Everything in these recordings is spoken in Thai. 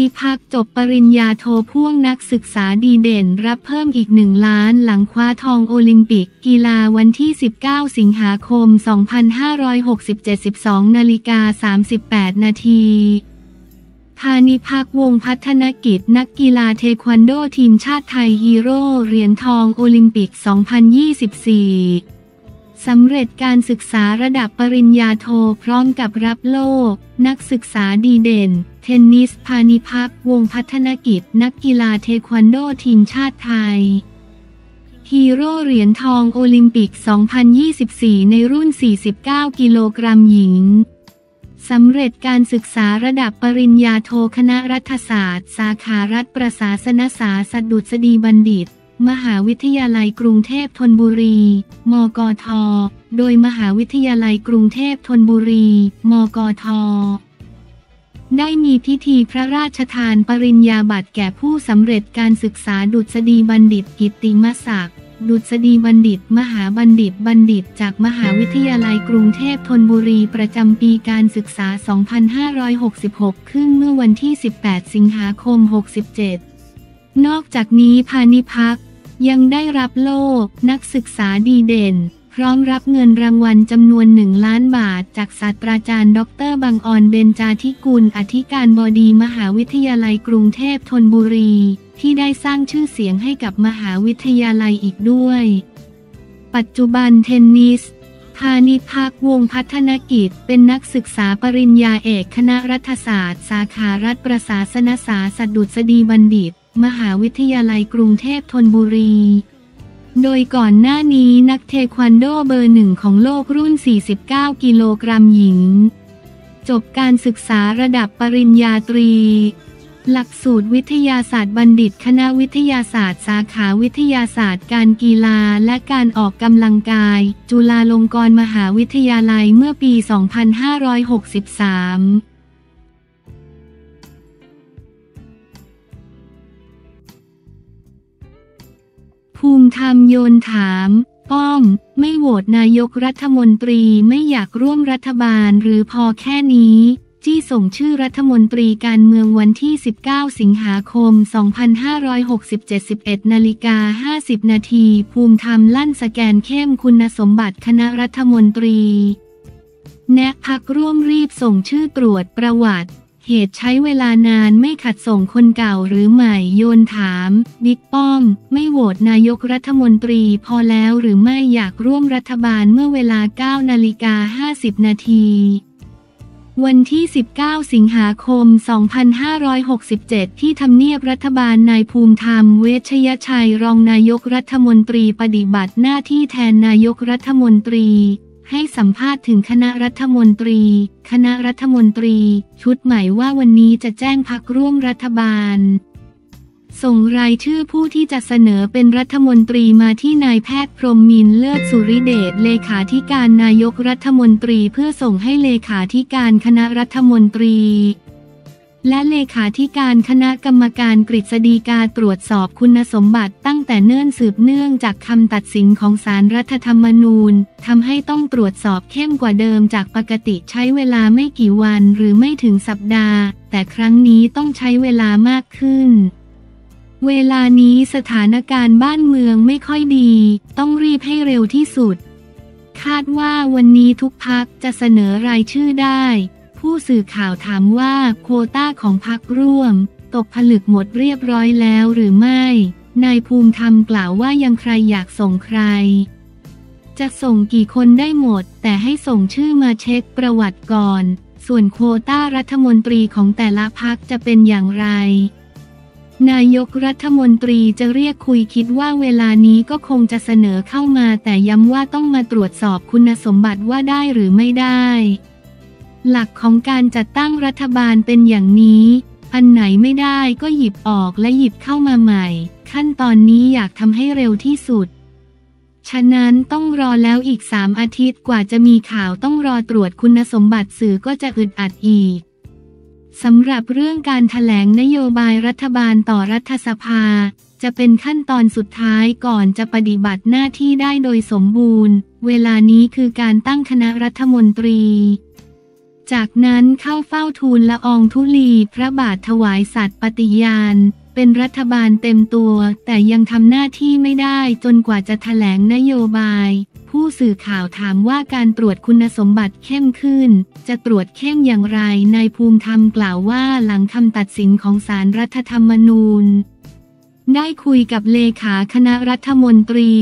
ณิภักษ์จบปริญญาโทพ่วงนักศึกษาดีเด่นรับเพิ่มอีก1 ล้านหลังคว้าทองโอลิมปิกกีฬาวันที่19 สิงหาคม 2567 12:38 น.พาณิภักษ์วงศ์พัฒนกิจนักกีฬาเทควันโดทีมชาติไทยฮีโร่เหรียญทองโอลิมปิก 2024 สำเร็จการศึกษาระดับปริญญาโทพร้อมกับรับโล่นักศึกษาดีเด่นเทนนิสพาณิภักษ์วงศ์พัฒนกิจนักกีฬาเทควันโดทีมชาติไทยฮีโร่เหรียญทองโอลิมปิก 2024 ในรุ่น 49 กิโลกรัมหญิงสำเร็จการศึกษาระดับปริญญาโทคณะรัฐศาสตร์สาขารัฐประศาสนศาสตร์ดุษฎีบัณฑิตมหาวิทยาลัยกรุงเทพธนบุรีมกท.โดยมหาวิทยาลัยกรุงเทพธนบุรีมกท.ได้มีพิธีพระราชทานปริญญาบัตรแก่ผู้สำเร็จการศึกษาดุษฎีบัณฑิตกิตติมศักดิ์ดุษฎีบัณฑิตมหาบัณฑิตบัณฑิตจากมหาวิทยาลัยกรุงเทพธนบุรีประจำปีการศึกษา 2566 ขึ้นเมื่อวันที่ 18 สิงหาคม 67 นอกจากนี้พาณิภักษ์ยังได้รับโล่นักศึกษาดีเด่นพร้อมรับเงินรางวัลจำนวน1 ล้านบาทจากศาสตราจารย์ดร.บังอร เบญจาธิกุลอธิการบดีมหาวิทยาลัยกรุงเทพธนบุรีที่ได้สร้างชื่อเสียงให้กับมหาวิทยาลัยอีกด้วยปัจจุบันเทนนิสพาณิภักษ์วงศ์พัฒนกิจเป็นนักศึกษาปริญญาเอกคณะรัฐศาสตร์สาขารัฐประศาสนศาสตร์ดุษฎีบัณฑิตมหาวิทยาลัยกรุงเทพธนบุรีโดยก่อนหน้านี้นักเทควันโดเบอร์ 1ของโลกรุ่น 49 กิโลกรัมหญิงจบการศึกษาระดับปริญญาตรีหลักสูตรวิทยาศาสตร์บัณฑิตคณะวิทยาศาสตร์สาขาวิทยาศาสตร์การกีฬาและการออกกำลังกายจุฬาลงกรณ์มหาวิทยาลัยเมื่อปี 2563ภูมิธรรมโยนถามป้อมไม่โหวตนายกรัฐมนตรีไม่อยากร่วมรัฐบาลหรือพอแค่นี้จี้ส่งชื่อรัฐมนตรีการเมืองวันที่19 สิงหาคม 2567 11:50 น.ภูมิธรรมลั่นสแกนเข้มคุณสมบัติคณะรัฐมนตรีแนะพรรคร่วมรีบส่งชื่อตรวจประวัติเหตุใช้เวลานานไม่ขัดส่งคนเก่าหรือใหม่โยนถามบิ๊กป้อมไม่โหวตนายกรัฐมนตรีพอแล้วหรือไม่อยากร่วมรัฐบาลเมื่อเวลา 9:50 น.วันที่ 19 สิงหาคม 2567 ที่ทำเนียบรัฐบาลนายภูมิธรรมเวชยชัยรองนายกรัฐมนตรีปฏิบัติหน้าที่แทนนายกรัฐมนตรีให้สัมภาษณ์ถึงคณะรัฐมนตรีชุดใหม่ว่าวันนี้จะแจ้งพรรคร่วมรัฐบาลส่งรายชื่อผู้ที่จะเสนอเป็นรัฐมนตรีมาที่นายแพทย์พรหมมินทร์เลิศสุริเดชเลขาธิการนายกรัฐมนตรีเพื่อส่งให้เลขาธิการคณะรัฐมนตรีและเลขาธิการคณะกรรมการกฤษฎีกาตรวจสอบคุณสมบัติตั้งแต่เนิ่นสืบเนื่องจากคำตัดสินของศาลรัฐธรรมนูญทำให้ต้องตรวจสอบเข้มกว่าเดิมจากปกติใช้เวลาไม่กี่วันหรือไม่ถึงสัปดาห์แต่ครั้งนี้ต้องใช้เวลามากขึ้นเวลานี้สถานการณ์บ้านเมืองไม่ค่อยดีต้องรีบให้เร็วที่สุดคาดว่าวันนี้ทุกพรรคจะเสนอรายชื่อได้ผู้สื่อข่าวถามว่าโควต้าของพรรคร่วมตกผลึกหมดเรียบร้อยแล้วหรือไม่นายภูมิธรรมกล่าวว่ายังใครอยากส่งใครจะส่งกี่คนได้หมดแต่ให้ส่งชื่อมาเช็คประวัติก่อนส่วนโควต้ารัฐมนตรีของแต่ละพรรคจะเป็นอย่างไรนายกรัฐมนตรีจะเรียกคุยคิดว่าเวลานี้ก็คงจะเสนอเข้ามาแต่ย้ำว่าต้องมาตรวจสอบคุณสมบัติว่าได้หรือไม่ได้หลักของการจัดตั้งรัฐบาลเป็นอย่างนี้อันไหนไม่ได้ก็หยิบออกและหยิบเข้ามาใหม่ขั้นตอนนี้อยากทำให้เร็วที่สุดฉะนั้นต้องรอแล้วอีก3 อาทิตย์กว่าจะมีข่าวต้องรอตรวจคุณสมบัติสื่อก็จะอึดอัดอีกสำหรับเรื่องการแถลงนโยบายรัฐบาลต่อรัฐสภาจะเป็นขั้นตอนสุดท้ายก่อนจะปฏิบัติหน้าที่ได้โดยสมบูรณ์เวลานี้คือการตั้งคณะรัฐมนตรี จากนั้นเข้าเฝ้าทูลละอองธุลีพระบาทถวายสัตย์ปฏิญาณเป็นรัฐบาลเต็มตัวแต่ยังทำหน้าที่ไม่ได้จนกว่าจะแถลงนโยบายผู้สื่อข่าวถามว่าการตรวจคุณสมบัติเข้มขึ้นจะตรวจเข้มอย่างไรนายภูมิธรรมกล่าวว่าหลังคำตัดสินของศาลรัฐธรรมนูญได้คุยกับเลขาคณะรัฐมนตรี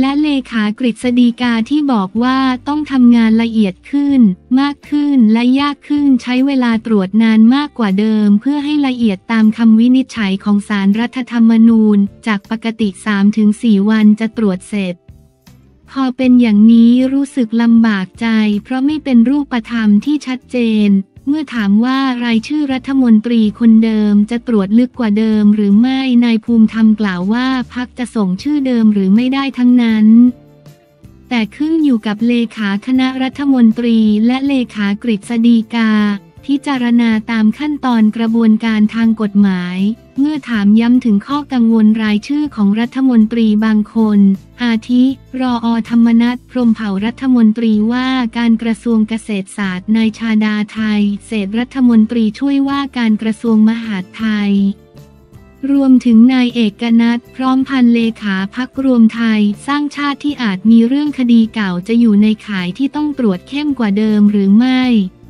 และเลขากฤษฎีกาที่บอกว่าต้องทำงานละเอียดขึ้นมากขึ้นและยากขึ้นใช้เวลาตรวจนานมากกว่าเดิมเพื่อให้ละเอียดตามคำวินิจฉัยของศาลรัฐธรรมนูญจากปกติ 3-4 วันจะตรวจเสร็จพอเป็นอย่างนี้รู้สึกลำบากใจเพราะไม่เป็นรูปธรรมที่ชัดเจนเมื่อถามว่ารายชื่อรัฐมนตรีคนเดิมจะตรวจลึกกว่าเดิมหรือไม่นายภูมิธรรมกล่าวว่าพรรคจะส่งชื่อเดิมหรือไม่ได้ทั้งนั้นแต่ขึ้นอยู่กับเลขาคณะรัฐมนตรีและเลขากฤษฎีกาพิจารณาตามขั้นตอนกระบวนการทางกฎหมายเมื่อถามย้ำถึงข้อกังวลรายชื่อของรัฐมนตรีบางคนอาทิรอ.ธรรมนัส พรหมเผ่ารัฐมนตรีว่าการกระทรวงเกษตรศาสตร์นายชาดาไทยเศรษฐรัฐมนตรีช่วยว่าการกระทรวงมหาดไทยรวมถึงนายเอกนัทพร้อมพันเลขาพรรครวมไทยสร้างชาติที่อาจมีเรื่องคดีเก่าจะอยู่ในข่ายที่ต้องตรวจเข้มกว่าเดิมหรือไม่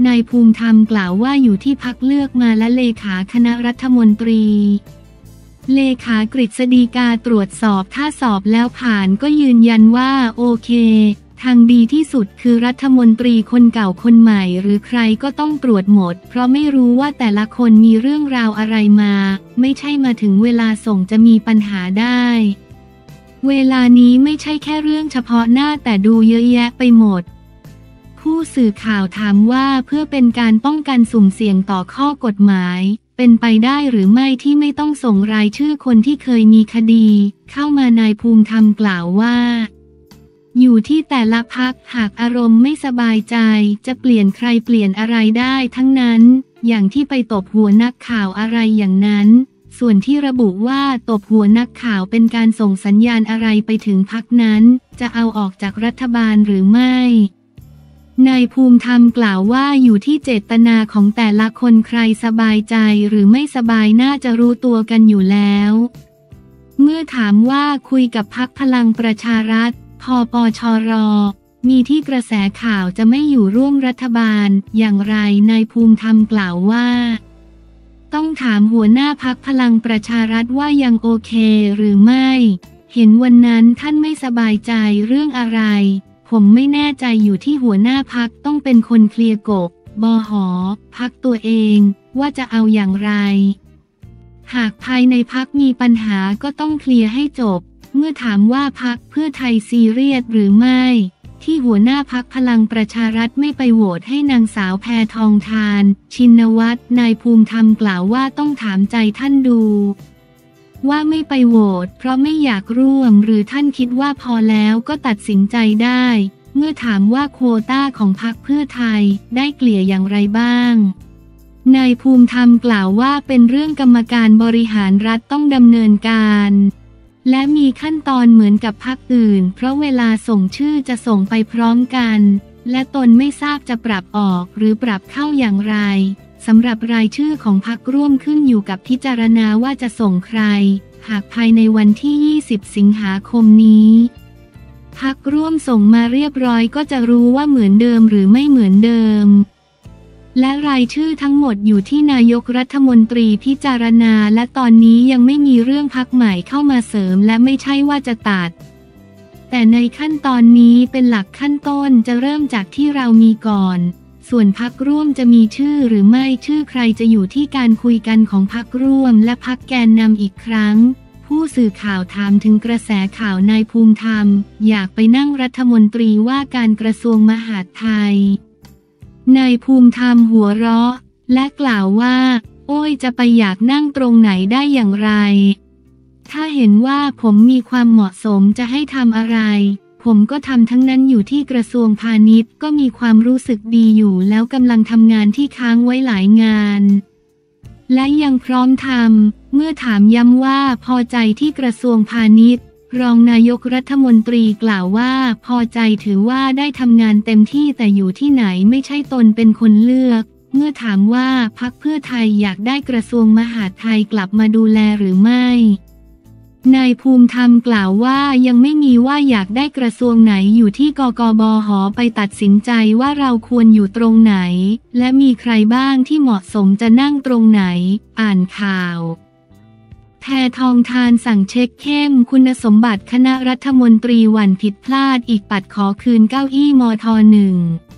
นายภูมิธรรมกล่าวว่าอยู่ที่พรรคเลือกมาและเลขาคณะรัฐมนตรีเลขากฤษฎีกาตรวจสอบถ้าสอบแล้วผ่านก็ยืนยันว่าโอเคทางดีที่สุดคือรัฐมนตรีคนเก่าคนใหม่หรือใครก็ต้องตรวจหมดเพราะไม่รู้ว่าแต่ละคนมีเรื่องราวอะไรมาไม่ใช่มาถึงเวลาส่งจะมีปัญหาได้เวลานี้ไม่ใช่แค่เรื่องเฉพาะหน้าแต่ดูเยอะแยะไปหมดผู้สื่อข่าวถามว่าเพื่อเป็นการป้องกันสุ่มเสี่ยงต่อข้อกฎหมายเป็นไปได้หรือไม่ที่ไม่ต้องส่งรายชื่อคนที่เคยมีคดีเข้ามานายภูมิธรรมกล่าวว่าอยู่ที่แต่ละพรรคหากอารมณ์ไม่สบายใจจะเปลี่ยนใครเปลี่ยนอะไรได้ทั้งนั้นอย่างที่ไปตบหัวนักข่าวอะไรอย่างนั้นส่วนที่ระบุว่าตบหัวนักข่าวเป็นการส่งสัญญาณอะไรไปถึงพรรคนั้นจะเอาออกจากรัฐบาลหรือไม่นายภูมิธรรมกล่าวว่าอยู่ที่เจตนาของแต่ละคนใครสบายใจหรือไม่สบายน่าจะรู้ตัวกันอยู่แล้วเมื่อถามว่าคุยกับพรรคพลังประชารัฐพปชร.มีที่กระแสข่าวจะไม่อยู่ร่วมรัฐบาลอย่างไรนายภูมิธรรมกล่าวว่าต้องถามหัวหน้าพรรคพลังประชารัฐว่ายังโอเคหรือไม่เห็นวันนั้นท่านไม่สบายใจเรื่องอะไรผมไม่แน่ใจอยู่ที่หัวหน้าพรรคต้องเป็นคนเคลียร์กบบหพรรคตัวเองว่าจะเอาอย่างไรหากภายในพรรคมีปัญหาก็ต้องเคลียร์ให้จบเมื่อถามว่าพรรคเพื่อไทยซีเรียสหรือไม่ที่หัวหน้าพรรคพลังประชารัฐไม่ไปโหวตให้นางสาวแพทองธารชินวัตรนายภูมิธรรมกล่าวว่าต้องถามใจท่านดูว่าไม่ไปโหวตเพราะไม่อยากร่วมหรือท่านคิดว่าพอแล้วก็ตัดสินใจได้เมื่อถามว่าโควต้าของพรรคเพื่อไทยได้เกลี่ยอย่างไรบ้างนายภูมิธรรมกล่าวว่าเป็นเรื่องกรรมการบริหารรัฐต้องดำเนินการและมีขั้นตอนเหมือนกับพรรคอื่นเพราะเวลาส่งชื่อจะส่งไปพร้อมกันและตนไม่ทราบจะปรับออกหรือปรับเข้าอย่างไรสำหรับรายชื่อของพรรคร่วมขึ้นอยู่กับพิจารณาว่าจะส่งใครหากภายในวันที่20สิงหาคมนี้พรรคร่วมส่งมาเรียบร้อยก็จะรู้ว่าเหมือนเดิมหรือไม่เหมือนเดิมและรายชื่อทั้งหมดอยู่ที่นายกรัฐมนตรีพิจารณาและตอนนี้ยังไม่มีเรื่องพรรคใหม่เข้ามาเสริมและไม่ใช่ว่าจะตัดแต่ในขั้นตอนนี้เป็นหลักขั้นต้นจะเริ่มจากที่เรามีก่อนส่วนพรรคร่วมจะมีชื่อหรือไม่ชื่อใครจะอยู่ที่การคุยกันของพรรคร่วมและพรรคแกนนำอีกครั้งผู้สื่อข่าวถามถึงกระแสข่าวนายภูมิธรรมอยากไปนั่งรัฐมนตรีว่าการกระทรวงมหาดไทยนายภูมิธรรมหัวเราะและกล่าวว่าโอ้ยจะไปอยากนั่งตรงไหนได้อย่างไรถ้าเห็นว่าผมมีความเหมาะสมจะให้ทำอะไรผมก็ทำทั้งนั้นอยู่ที่กระทรวงพาณิชย์ก็มีความรู้สึกดีอยู่แล้วกำลังทำงานที่ค้างไว้หลายงานและยังพร้อมทำเมื่อถามย้ำว่าพอใจที่กระทรวงพาณิชย์ รองนายกรัฐมนตรีกล่าวว่าพอใจถือว่าได้ทำงานเต็มที่แต่อยู่ที่ไหนไม่ใช่ตนเป็นคนเลือกเมื่อถามว่าพรรคเพื่อไทยอยากได้กระทรวงมหาดไทยกลับมาดูแลหรือไม่นายภูมิธรรมกล่าวว่ายังไม่มีว่าอยากได้กระทรวงไหนอยู่ที่กกบห.ไปตัดสินใจว่าเราควรอยู่ตรงไหนและมีใครบ้างที่เหมาะสมจะนั่งตรงไหนอ่านข่าวแพทองธารสั่งเช็คเข้มคุณสมบัติคณะรัฐมนตรีหวั่นผิดพลาดอีกปัดขอคืนเก้าอี้มท.1